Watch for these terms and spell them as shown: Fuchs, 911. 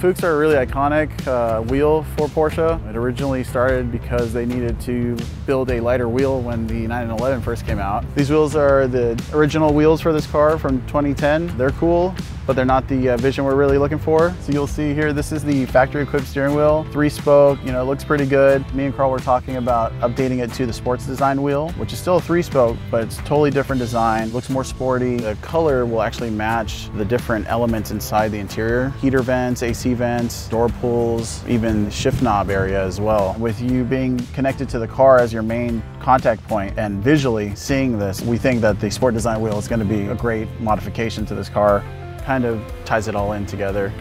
Fuchs are a really iconic wheel for Porsche. It originally started because they needed to build a lighter wheel when the 911 first came out. These wheels are the original wheels for this car from 2010. They're cool, but they're not the vision we're really looking for. So you'll see here, this is the factory equipped steering wheel, 3-spoke, you know, it looks pretty good. Me and Carl were talking about updating it to the sports design wheel, which is still a 3-spoke, but it's totally different design, looks more sporty. The color will actually match the different elements inside the interior. Heater vents, AC vents, door pulls, even shift knob area as well. With you being connected to the car as your main contact point and visually seeing this, we think that the sport design wheel is going to be a great modification to this car. Kind of ties it all in together.